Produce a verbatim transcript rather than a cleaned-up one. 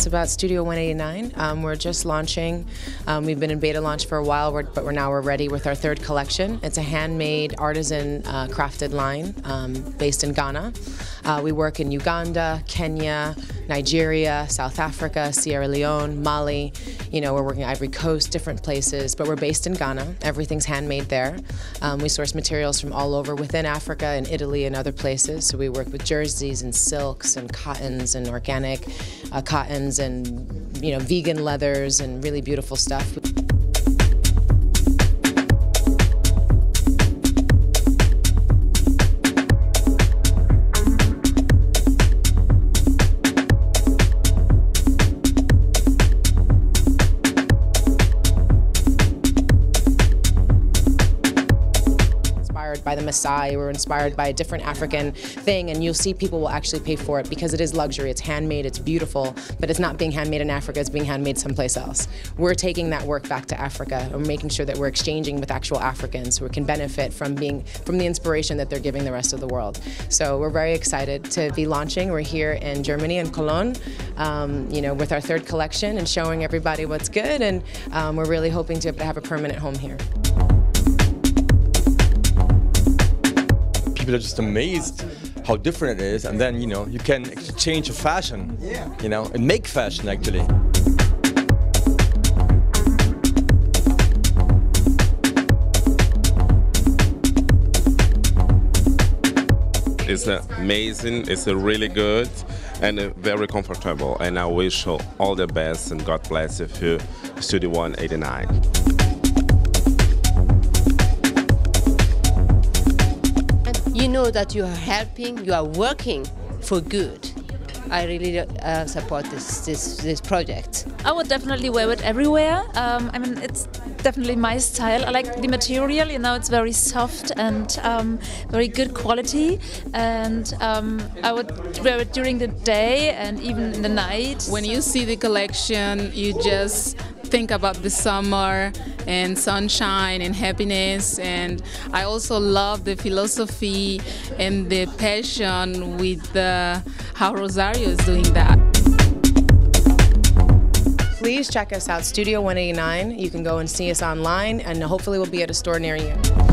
us about Studio one eighty-nine. Um, we're just launching. Um, we've been in beta launch for a while, we're, but we're now we're ready with our third collection. It's a handmade, artisan, uh, crafted line um, based in Ghana. Uh, we work in Uganda, Kenya, Nigeria, South Africa, Sierra Leone, Mali. You know, we're working Ivory Coast, different places, but we're based in Ghana. Everything's handmade there. Um, we source materials from all over within Africa and Italy and other places. So we work with jerseys and silks and cottons and organic uh, cottons and, you know, vegan leathers and really beautiful stuff. By the Maasai, we're inspired by a different African thing, and you'll see people will actually pay for it because it is luxury, it's handmade, it's beautiful, but it's not being handmade in Africa, it's being handmade someplace else. We're taking that work back to Africa and making sure that we're exchanging with actual Africans who can benefit from being from the inspiration that they're giving the rest of the world. So we're very excited to be launching. We're here in Germany, in Cologne, um, you know, with our third collection and showing everybody what's good, and um, we're really hoping to have a permanent home here. People are just amazed how different it is, and then, you know, you can change a fashion, you know, and make fashion actually. It's amazing, it's really good and very comfortable, and I wish you all the best and God bless you for Studio one eighty-nine. You know that you are helping, you are working for good. I really uh, support this, this this project. I would definitely wear it everywhere. Um, I mean, it's definitely my style. I like the material, you know, it's very soft and um, very good quality. And um, I would wear it during the day and even in the night. When you see the collection, you just think about the summer and sunshine and happiness, and I also love the philosophy and the passion with uh, how Rosario is doing that. Please check us out, Studio one eighty-nine. You can go and see us online, and hopefully we'll be at a store near you.